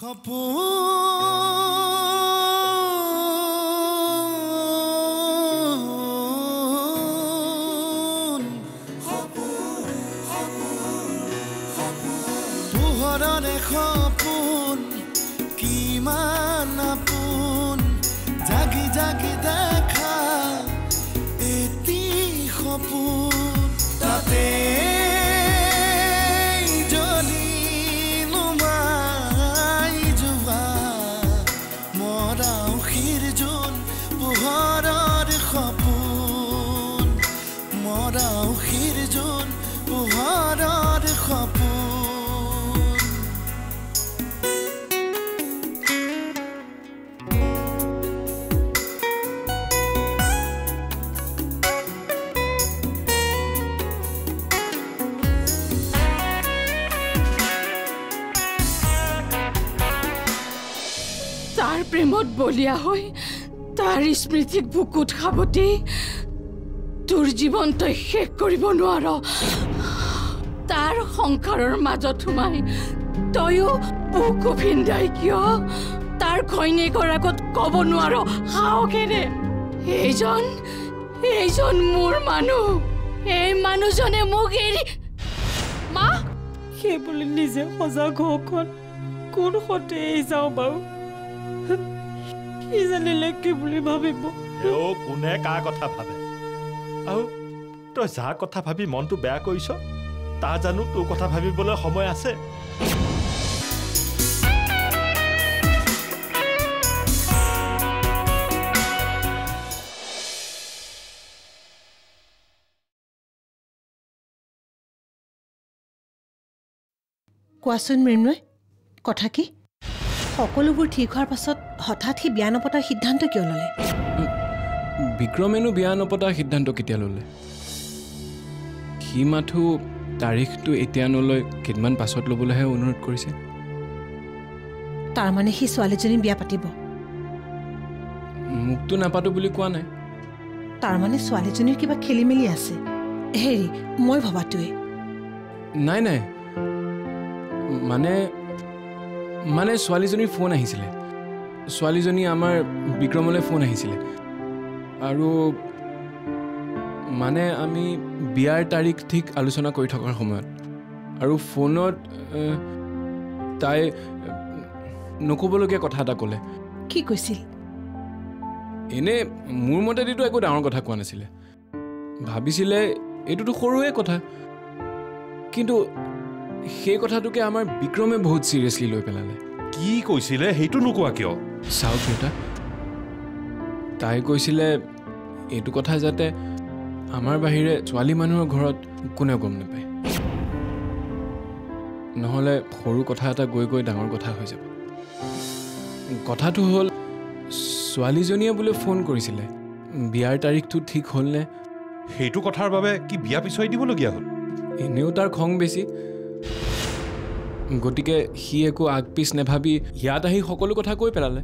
Xapon, Xapon, Xapon, Xapon. Tu horone Xapon, kiman apon. Jagi jagi dekha, eti Xapon. Tate. Tar premot bolia hoy, tar smritik bukut khaboti, tur jibon to shek koribo noaro. Tar sankaror majot humai, toyo buku phindai kiyo, tar khoinekor agot kobo noaro, hao kene. Ejon mur manu, ei manujone mok eri. Ma, ke bole nije hojag hokon, kon hote ei jao bau. He's an electric baby. Oh, Kunek, I got up. Oh, Tosa got up happy Montu Baco. Tazanu got up happy Bola Homo. I said, Quasun Minway, Kotaki. সকলোবোৰ ঠিক হোৱাৰ পাছত হঠাৎ হি বিয়ানপতা সিদ্ধান্ত কিয় ললে বিক্রমেনো বিয়ানপতা সিদ্ধান্ত কিতিয়া ললে কি মাথু তারিখটো এতিয়ানলৈ কিমান পাছত লবলৈহে অনুৰোধ কৰিছে তাৰ মানে হি ছোৱালীজনী বিয়া পাতিব মুক্ত নাপাটো বুলি কোৱা নাই তাৰ মানে ছোৱালীজনীৰ কিবা খেলিমেলি আছে হেৰি মই ভবাটোৱে নাই নাই মানে মানে সোয়ালিজনী ফোন আহিছিল সোয়ালিজনী আমাৰ বিক্ৰমলে ফোন আহিছিল আৰু মানে আমি বিয়াৰ তাৰিখ ঠিক আলোচনা কৰি থকাৰ সময়ত আৰু ফোনত তাই নকবলকে কথাটা কলে কি কৈছিল এনে মোৰ মতে দিটো একো ডাঙৰ কথা কোৱা নাছিল ভাবিছিল এটোটো সৰুৱে কথা কিন্তু সেই কথাটোকে আমাৰ বিক্ৰমে বহুত সিৰিয়াসলি লৈ পেলালে কি কৈছিলে হেতু নকোৱা কিয় সাউথ এটা তাই কৈছিলে এটু কথা যাতে আমাৰ বাহিৰে ছোৱালী মানুহৰ ঘৰত কোনেও গম নাপায় নহলে সৰু কথা এটা গৈ গৈ ডাঙৰ কথা হৈ যাব কথাটো হ'ল ছোৱালীজনীয়ে বুলে ফোন কৰিছিলে বিয়াৰ তাৰিখটো ঠিক হ'লনে হেতু কথাৰ বাবে কি বিয়া পিছাই দিব লগিয়া হ'ল এনেও তাৰ খং বেছি গটিকে হি একো আগপিছ নে ভাবি ইয়াত আহি সকলো কথা কৈ পেলালে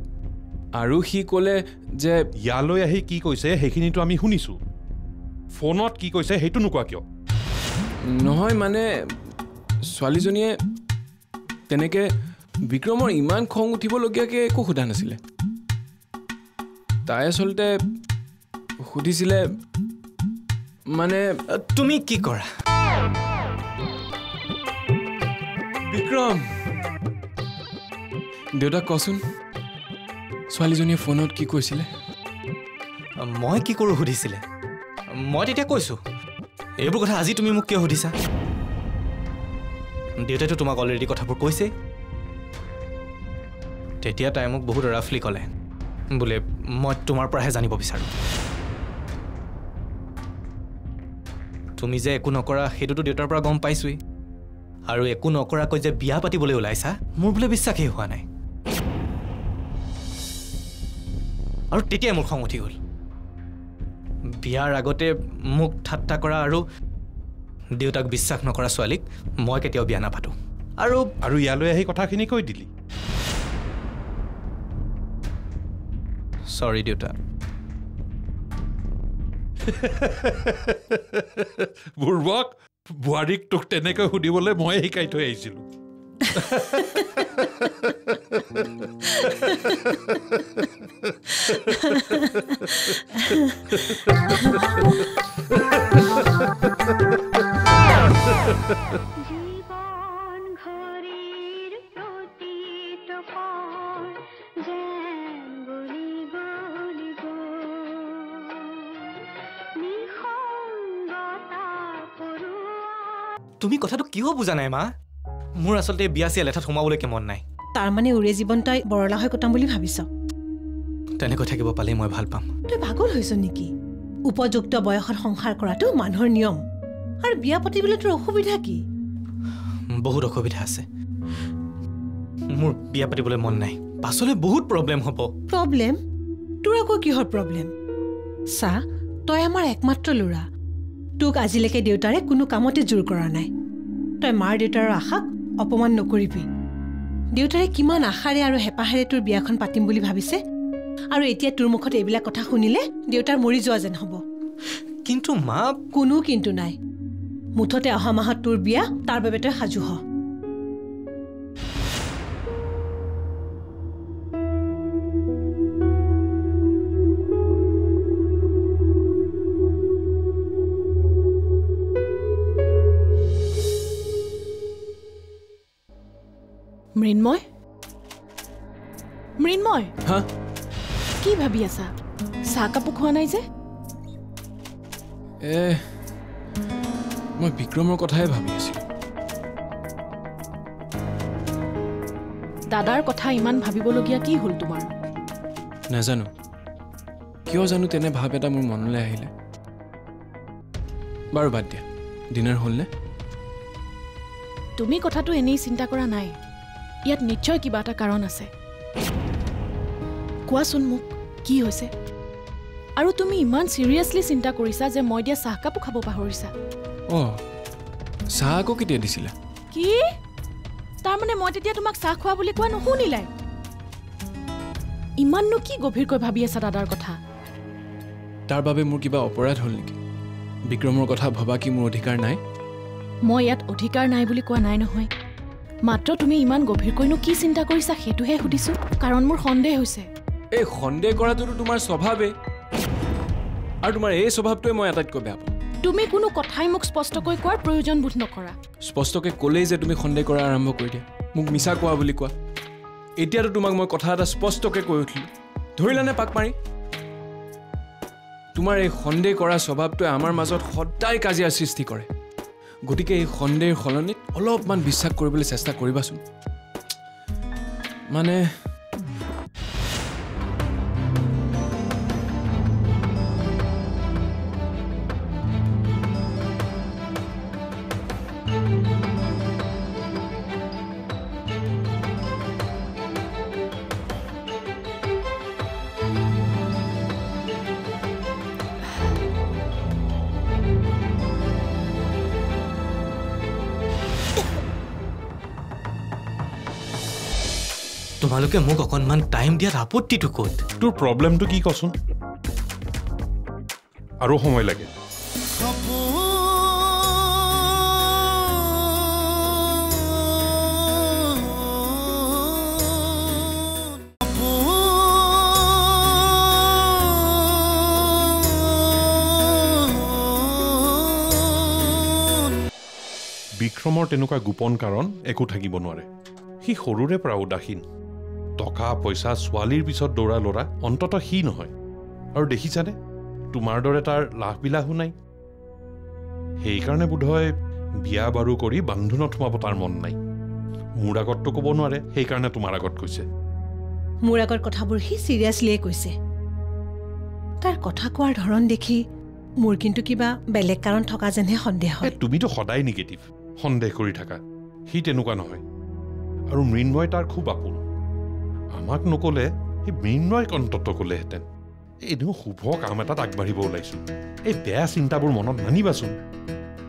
আৰু হি কলে যে ইয়ালৈ আহি কি কৈছে হেখিনিটো আমি শুনিছো ফোনত কি কৈছে হেতু নকোৱা কিয় নহয় মানে সোৱালীজনীয়ে তেনেকে বিক্ৰমৰ ইমান খং উঠিব লগিয়াকে একো খুদা নাছিল তাই আসলতে খুদিছিলে মানে তুমি কি কৰা Vikram, Deuda Kosun, Swalijonia phone out ki koisile. Moi ki koru hudisile. Moi tetia koisu. Ebor kotha aji tumi mok kiya hudisa. Deuda to tumak already kotha por koise. Tetia time mok bahut roughly kole. Bole moi tomar pora he janibo bisaru. Tumi je eku nokora hetu to deutar pora gom paisui. আৰু একো নকৰা কৈ যে বিয়া পাতিবলৈ ওলাইছা মোৰ বুলে বিশ্বাসে হোৱা নাই আৰু তেতিয়া মোৰ খং উঠি গল বিয়াৰ আগতে মুখ ঠাট্টা কৰা আৰু দেউতাক বিশ্বাস নকৰা ছোৱালীক মই কেতিয়াও বিয়া নাপাটো আৰু আৰু ইয়ালৈ আহি কথাখিনি কৈ দিলি সৰি দেউতা বুৰবক Buarik took Teneka who developed Mohikai to Asilu. তুমি কথাটো কিয় বুঝা নাই মা? মোৰ আসলতে বিয়াসি লেঠাত সোমাবলৈ মন নাই। তাৰ মানে উৰে জীৱনটাই বৰলা হৈ কটাম বুলি ভাবিছ? তেনে কথা কিবা পালে মই ভাল পাম। তুই পাগল হৈছ নেকি? উপযুক্ত বয়সৰ সংসাৰ কৰাটো মানুহৰ নিয়ম। আৰু বিয়া পাতিবলৈ তোৰ অসুবিধা কি? বহুত অসুবিধা আছে। মোৰ বিয়া পাতিবলৈ মন নাই। পাছলে বহুত প্ৰবলেম হ'ব। প্ৰবলেম? তোৰ আকৌ কিহৰ প্ৰবলেম? সা, তই আমাৰ একমাত্ৰ লৰা। তোক আজিলৈকে দেউতাৰে কোনো কামতে জোৰ কৰা নাই। তই মাৰ দেউতাৰ আশাক অপমান নকৰিবি। দেউতাৰে কিমান আশাৰে আৰু হেপাহাৰে তোৰ বিয়াখন পাতিম বুলি ভাবিছে, আৰু এতিয়া তোৰ মুখত এইবিলাক কথা শুনিলে দেউতাৰ মৰি যোৱা যেন হ'ব। কিন্তু মা, কোনো কিন্তু নাই। মুঠতে অহা মাহত তোৰ বিয়া, তাৰ বাবে তই সাজু হ। মৃন্ময়, মৃন্ময়, হা কি ভাবি আছা? চাহ কাপো খোৱা নাই যে? মই বিক্ৰমৰ কথাই ভাবি আছিলো। দাদাৰ কথা ইমান ভাবিবলগীয়া কি হ'ল তোমাৰ? নাজানো কিয় জানো তেনে ভাৱ এটা মোৰ মনলৈ আহিলে। বাৰু বাদ দিয়া, ডিনাৰ হ'লনে? তুমি কথাটো এনেই চিন্তা কৰা নাই। ইয়াত নিশ্চয় কিবা এটা কাৰণ আছে। কোৱাচোন মোক, কি হৈছে? আৰু তুমি ইমান সিৰিয়াছলি চিন্তা কৰিছা যে মই দিয়া চাহকাপো খাব পাহৰিছা? অ, চাহ আকৌ কেতিয়া দিছিলা? কি? তাৰ মানে মই তেতিয়া তোমাক চাহ খোৱা বুলি কোৱা নুশুনিলাই? ইমাননো কি গভীৰকৈ ভাবি আছা দাদাৰ কথা? তাৰ বাবে মোৰ কিবা অপৰাধ হ'ল নেকি? বিক্ৰমৰ কথা ভবা কি মোৰ অধিকাৰ নাই? মই ইয়াত অধিকাৰ নাই বুলি কোৱা নাই নহয়। মাত্ৰ তুমি ইমান গভীৰকৈনো কি চিন্তা কৰিছা সেইটোহে সুধিছো, কাৰণ মোৰ সন্দেহ হৈছে। এই সন্দেহ কৰাটো তোমাৰ স্বভাৱে, আৰু তোমাৰ এই স্বভাৱটোৱে মই আটাইতকৈ বেয়া পাওঁ। তুমি কোনো কথাই মোক স্পষ্টকৈ কোৱাৰ প্ৰয়োজন বোধ নকৰা। স্পষ্টকৈ ক'লেই যে তুমি সন্দেহ কৰা আৰম্ভ কৰি দিয়া, মোক মিছা কোৱা বুলি কোৱা। এতিয়াতো তোমাক মই কথা এটা স্পষ্টকৈ কৈ উঠিলোঁ, ধৰিলানে পাক মাৰি? তোমাৰ এই সন্দেহ কৰা স্বভাৱটোৱে আমাৰ মাজত সদায় কাজিয়াৰ সৃষ্টি কৰে। গতিকে এই সন্দেহৰ সলনিত অলপমান বিশ্বাস কৰিবলৈ চেষ্টা কৰিবাচোন। মানে তোমালোকে মোক অকণমান টাইম দিয়াত আপত্তিটো ক'ত? তোৰ প্ৰব্লেমটো কি কচোন? আৰু সময় লাগে। বিক্ৰমৰ তেনেকুৱা গোপন কাৰণ একো থাকিব নোৱাৰে। সি সৰুৰে পৰা উদাসীন। টকা পইচা ছোৱালীৰ পিছত দৌৰা ল'ৰা অন্তত সি নহয়। আৰু দেখিছানে, তোমাৰ দৰে তাৰ লাভ বিলাহো নাই। সেইকাৰণে বোধহয় বিয়া বাৰু কৰি বান্ধোনত সোমাব তাৰ মন নাই। মোৰ আগততো ক'ব নোৱাৰে, সেইকাৰণে তোমাৰ আগত কৈছে। মোৰ আগত কথাবোৰ সি চিৰিয়াছলিয়ে কৈছে। তাৰ কথা কোৱাৰ ধৰণ দেখি মোৰ কিন্তু কিবা বেলেগ কাৰণ থকা যেনহে সন্দেহ হয়। তুমিতো সদায় নিগেটিভ সন্দেহ কৰি থাকা, সি তেনেকুৱা নহয়। আৰু মৃন্ময় তাৰ খুব আপোন। আমাক নকলে সেই মৃন্ময়ক অন্তত ক'লেহেঁতেন। এনেও শুভ কাম এটাত আগবাঢ়িব ওলাইছোঁ, এই বেয়া চিন্তাবোৰ মনত নানিবাচোন।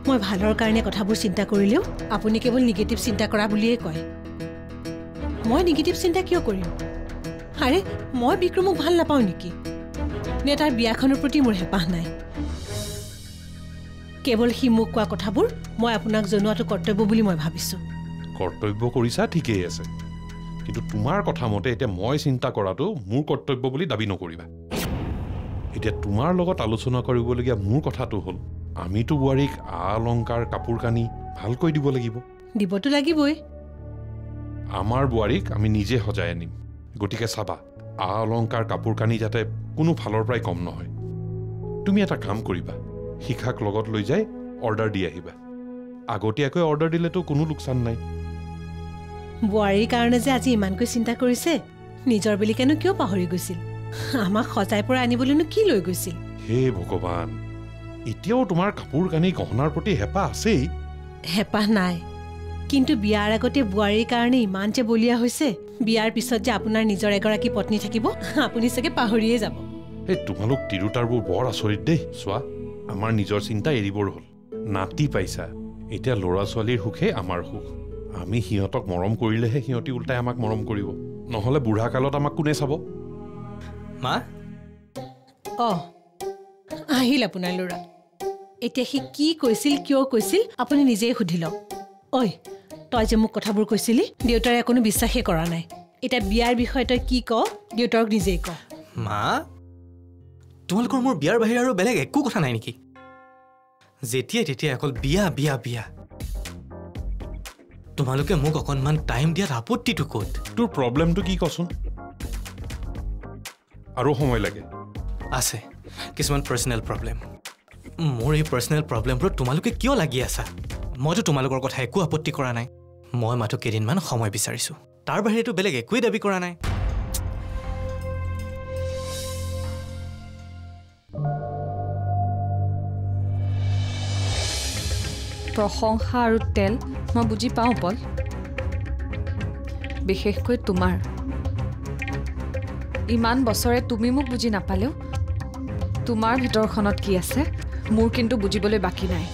মই ভালৰ কাৰণে কথাবোৰ চিন্তা কৰিলেও আপুনি কেৱল নিগেটিভ চিন্তা কৰা বুলিয়ে কয়। মই নিগেটিভ চিন্তা কিয় কৰিম? আৰে মই বিক্ৰমক ভাল নাপাওঁ নেকি? নে তাৰ বিয়াখনৰ প্ৰতি মোৰ হেঁপাহ নাই? কেৱল সি মোক কোৱা কথাবোৰ মই আপোনাক জনোৱাটো কৰ্তব্য বুলি মই ভাবিছোঁ। কৰ্তব্য কৰিছা ঠিকই আছে কিন্তু তোমাৰ কথা মতে এটা মই চিন্তা কৰাটো মোৰ কৰ্তব্য বুলি দাবী নকৰিবা এটা তোমাৰ লগত আলোচনা কৰিবলগিয়া মোৰ কথাটো হল আমি তো বুৱাৰিক আলংকাৰ কাপোৰ কানি ভালকৈ দিব লাগিব দিবটো লাগিবই আমাৰ বুৱাৰিক আমি নিজে হজাই আনিম গটিকে সাবা আলংকাৰ কাপোৰ কানি যাতে কোনো ফালৰ পৰাই কম নহয় তুমি এটা কাম কৰিবা হিখাক লগত লৈ যায় অৰ্ডাৰ দি আহিবা আগতিয়াকৈ অৰ্ডাৰ দিলে তো কোনো লোকসান নাই বুৱাৰিৰ কাৰণে যে আজি ইমানকৈ চিন্তা কৰিছে নিজৰ বুলি কেন কিয় পাহৰি গৈছিল আমা খজাই পৰা আনিবলৈনো কি লৈ গৈছিল হে ভগৱান এতিয়াও তোমাৰ কাপোৰ কানি গহনাৰ প্ৰতি হেপা আছে হেপা নাই কিন্তু বিয়াৰ আগতে বুৱাৰিৰ কাৰণে ইমান যে বলিয়া হৈছে বিয়াৰ পিছত যে আপোনাৰ নিজৰ এগৰাকী পত্নী থাকিব আপুনি সকে পাহৰিয়ে যাব হে তোমালোক তিৰুতাৰবো বৰ আচৰিত দেই সোৱা আমাৰ নিজৰ চিন্তা এৰিবৰ হল নাতি পাইছা এটা লৰা ছোৱালীৰ হুখে আমাৰ হুখ আমি হিয়তক মৰম কৰিলেহে হিয়তি উল্টাই আমাক মৰম কৰিব নহলে বুঢ়া কালত আমাক কোনে চাব মা অ আহিল আপোনাৰ লৰা এতিয়া হি কি কৈছিল কিয় কৈছিল আপুনি নিজেই সুধিল ঐ তই যে মোক কথাবোৰ কৈছিলি দেউতাৰ কোনো বিশ্বাসে কৰা নাই এটা বিয়াৰ বিষয়টো কি ক দেউতাক নিজেই ক মা তোমালোকৰ মোৰ বিয়াৰ বাহিৰে আৰু বেলেগ একো কথা নাই নেকি যেতিয়া তেতিয়া অকল বিয়া বিয়া বিয়া তোমালোকে মোক অকণমান টাইম দিয়াৰ আপত্তিটো ক'ত তোৰ প্ৰবলেমটো কি কচোন আৰু সময় লাগে আছে কিছুমান পাৰ্সোনাল প্ৰবলেম মোৰ এই পাৰ্সোনাল প্ৰবলেমটো তোমালোকে কিয় লাগি আছা মইতো তোমালোকৰ কথা একো আপত্তি কৰা নাই মই মাত্ৰ কেইদিনমান সময় বিচাৰিছো তাৰ বাহিৰেতো বেলেগ একোই দাবী কৰা নাই প্ৰশংসা আৰু তেল মই বুজি পাও বল বিশেষকৈ তোমাৰ ইমান বছৰে তুমি মোক বুজি নাপালেও তোমাৰ ভিতৰখনত কি আছে মোৰ কিন্তু বুজিবলৈ বাকি নাই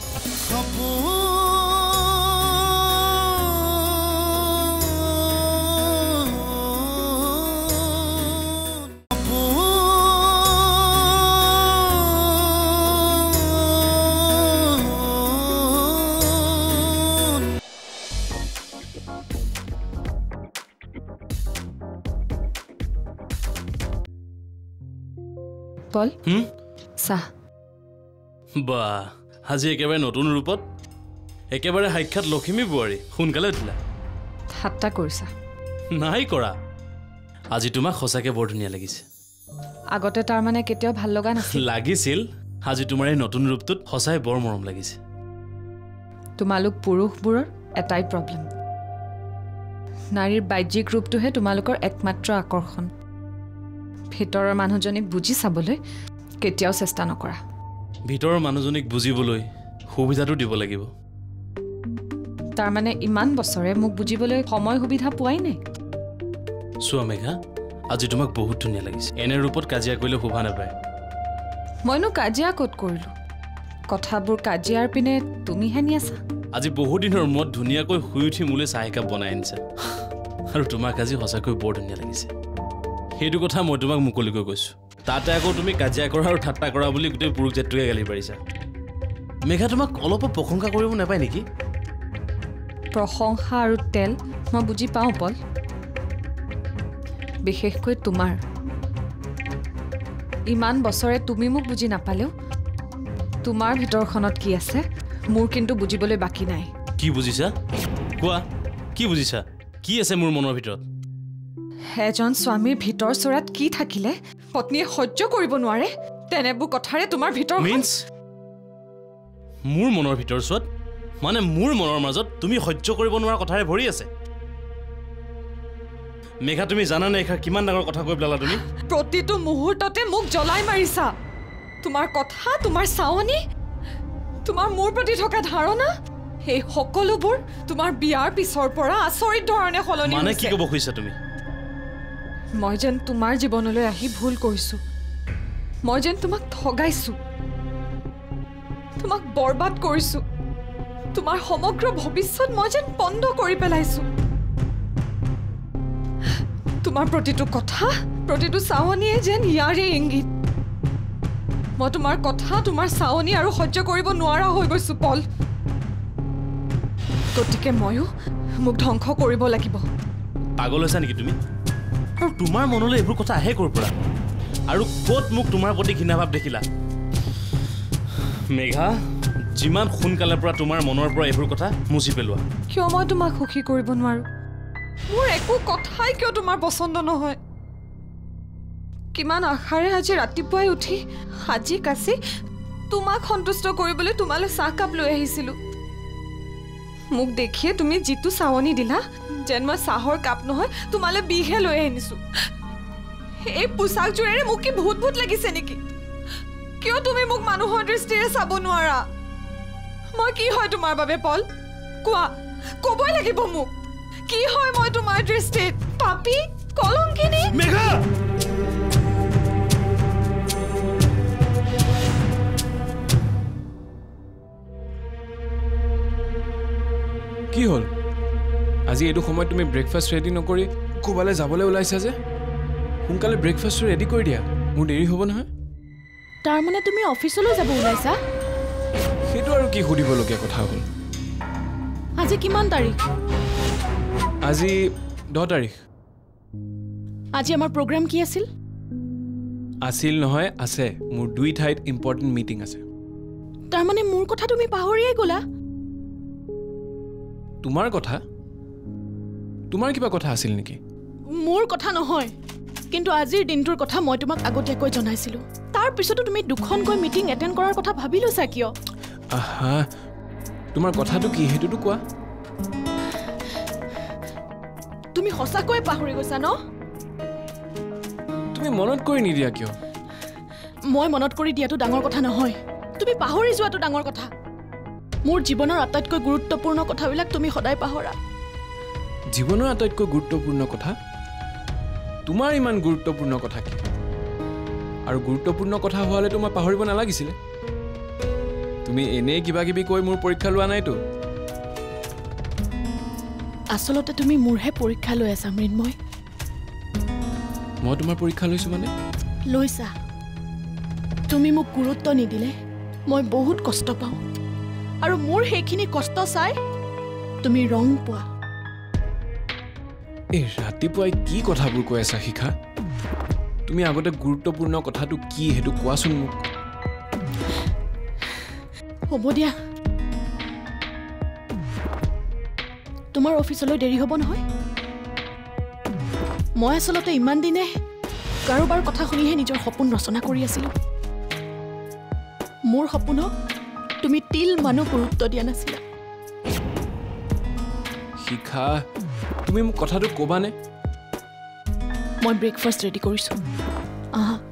বল সা বা আজি একেবাৰে নতুন ৰূপত একেবাৰে সাক্ষাৎ লক্ষ্মী বুৱাৰী শুনকালে উঠিলা হাতটা কৰিছা নাই কৰা আজি তোমাক খসাকে বৰ ধুনিয়া লাগিছে আগতে তাৰ মানে কেতিয়াও ভাল লগা নাছিল লাগিছিল আজি তোমাৰ এই নতুন ৰূপটোত খসাই বৰ মৰম লাগিছে তোমালোক পুৰুষবোৰৰ এটাই প্ৰবলেম নাৰীৰ বাহ্যিক ৰূপটোহে তোমালোকৰ একমাত্ৰ আকৰ্ষণ ভিতৰৰ মানুহজনীক বুজি চাবলৈ কেতিয়াও চেষ্টা নকৰা ভিতৰৰ মানুহজনীক বুজিবলৈ সুবিধাটো দিব লাগিব তাৰ মানে ইমান বছৰে মোক বুজিবলৈ সময় সুবিধা পোৱাই নাই সোমেগা আজি তোমাক বহুত ধুনিয়া লাগিছে এনে ৰূপত কাজিয়া কৰিলে শোভা নাপায় মইনো কাজিয়া ক'ত কৰিলো কথাবোৰ কাজিয়াৰ পিনে তুমিহে নিয়াছা আজি বহুত দিনৰ মূৰত ধুনিয়াকৈ শুই উঠি মোলে চাহ একাপ বনাই আনিছা আৰু তোমাক আজি হসাকৈ বৰ ধুনিয়া লাগিছে সেইটো কথা মই তোমাক মুকলিকৈ কৈছো তাতে আকৌ তুমি কাজিয়া কৰা আৰু ঠাট্টা কৰা বুলি গোটেই পুৰুষজাতটোকে গালি পাৰিছা মেঘা তোমাক অলপো প্ৰশংসা কৰিব নাপায় নেকি প্ৰশংসা আৰু তেল মই বুজি পাও বল বিশেষকৈ তোমাৰ ইমান বছৰে তুমি মোক বুজি নাপালেও তোমাৰ ভিতৰখনত কি আছে মোৰ কিন্তু বুজিবলৈ বাকি নাই কি বুজিছা কোৱা কি বুজিছা কি আছে মোৰ মনৰ ভিতৰত এজন স্বামীৰ ভিতৰ চৰাত কি থাকিলে পত্নীয়ে সহ্য কৰিব নোৱাৰে তেনেবু কথাৰে তোমাৰ ভিতৰ মিন্স মোৰ মনৰ ভিতৰ চৰাত মানে মোৰ মনৰ মাজত তুমি সহ্য কৰিব নোৱাৰা কথাৰে ভৰি আছে মেঘা তুমি জানা নাই এখা কিমান ডাঙৰ কথা কৈ বলালা তুমি প্ৰতিটো মুহূৰ্ততে মোক জ্বলাই মাৰিছা তোমাৰ কথা তোমাৰ চাওনি তোমাৰ মোৰ প্ৰতি থকা ধাৰণা এই সকলোবোৰ তোমাৰ বিয়াৰ পিছৰ পৰা আচৰিত ধৰণে সলনি মানে কি ক'ব খুজিছা তুমি মই যেন তোমাৰ জীৱনলৈ আহি ভুল কৰিছো মই যেন তোমাক ঠগাইছো তোমাক বৰবাদ কৰিছো তোমাৰ সমগ্ৰ ভৱিষ্যত মই যেন পণ্ড কৰি পেলাইছো তোমাৰ প্ৰতিটো কথা প্ৰতিটো চাওনিয়ে যেন ইয়াৰে ইংগিত মই তোমাৰ কথা তোমাৰ চাওনি আৰু সহ্য কৰিব নোৱাৰা হৈ গৈছো পল গতিকে ময়ো মুখ ধ্বংস কৰিব লাগিব পাগল হৈছা নেকি তুমি আৰু তোমাৰ মনলৈ এবোৰ কথা আহে কৰপৰা আৰু কোত মুখ তোমাৰ প্ৰতি ঘৃণা ভাব দেখিলা মেঘা জিমান খুন কালৰ পৰা তোমাৰ মনৰ পৰা এবোৰ কথা মুছি পেলোৱা কিয় মই তোমাক খুখি কৰিব নোৱাৰো মোৰ একো কথাই কিয় তোমাৰ পছন্দ নহয় কিমান আখাৰে আজি ৰাতিপুৱাই উঠি আজি কাছে তোমাক সন্তুষ্ট কৰিবলৈ তোমালৈ চাহ কাপ লৈ আহিছিলো মুখ দেখিয়ে তুমি জিতু সাওনি দিলা জন্ম সাহৰ কাপ নহয় তোমালৈ বিহে লৈ আনিছো এই পোছাক জুৰেৰে মুকি বহুত বহুত লাগিছে নেকি কিয় তুমি মোক মানুহৰ দৃষ্টিৰে চাব নোৱাৰা মই কি হয় তোমাৰ বাবে পল কোৱা কবই লাগিব মোক কি হয় মই তোমাৰ দৃষ্টিত পাপী কলংকিনী মেঘা কি হল আজি এডু সময় তুমি ব্রেকফাস্ট রেডি নকৰি কোবালে যাবলে উলাইছা যে হুনকালে ব্ৰেকফাস্ট ৰেডি কৰি দিয়া মোৰ দেৰি হ'ব নহয় তাৰ মানে তুমি অফিসলৈ যাব উলাইছা সেটো আৰু কি খুদিব লগা কথা হ'ল আজি কিমান তাৰিখ আজি 10 তাৰিখ আজি আমাৰ প্ৰগ্ৰাম কি আছিল আছিল নহয় আছে মোৰ দুই ঠাইত ইম্পৰ্টেন্ট মিটিং আছে তাৰ মানে মোৰ কথা তুমি পাহৰিয়ে গলা তোমাৰ কথা তোমাৰ কিবা কথা আছিল নেকি মোৰ কথা নহয় কিন্তু আজিৰ দিনটোৰ কথা মই তোমাক আগতে কৈ জনাইছিলো তাৰ পিছতো তুমি দুখন গৈ মিটিং এটেন্ড কৰাৰ কথা ভাবিলছা কিয় আহা তোমাৰ কথাটো কি হেতুটো কোৱা তুমি হসা কৈ পাহৰি গৈছা ন তুমি মনত কৰি নি দিয়া কিয় মই মনত কৰি দিয়াটো ডাঙৰ কথা নহয় তুমি পাহৰি যোৱাটো ডাঙৰ কথা মোৰ জীৱনৰ আটাইতকৈ গুৰুত্বপূৰ্ণ কথাবিলাক তুমি সদায় পাহৰা জীৱনৰ আটাইতকৈ গুৰুত্বপূৰ্ণ কথা তোমাৰ ইমান গুৰুত্বপূৰ্ণ কথা কি আৰু গুৰুত্বপূৰ্ণ কথা হ'লে তোমাক পাহৰিব নালাগিছিল তুমি এনে কিবা কিবি কৈ মোৰ পৰীক্ষা লোৱা নাই তো আসলতে তুমি মোৰহে পৰীক্ষা লৈ আছা মৃন্ময় মই তোমাৰ পৰীক্ষা লৈছো মানে লৈছা তুমি মোক গুৰুত্ব নিদিলে মই বহুত কষ্ট পাওঁ আৰু মোৰ হেখিনি কষ্ট চাই তুমি ৰং পোৱা এ ৰাতিপুৱাই কি কথাবোৰ কৈ আছা শিখা তুমি আগতে গুৰুত্বপূৰ্ণ কথাটো কি হেতু কোৱাছুন মোক হ'ব দিয়া তোমাৰ অফিচলৈ দেৰি হ'ব নহয় মই আসলতে ইমান দিনে কাৰোবাৰ কথা শুনিহে নিজৰ সপোন ৰচনা কৰি আছিলো মোৰ সপোন তুমি তিল মানো গুৰুত্ব দিয়া নাছিলা শিখা তুমি মোক কথাটো কবা নে মই ব্ৰেকফাস্ট ৰেডি কৰিছো আহা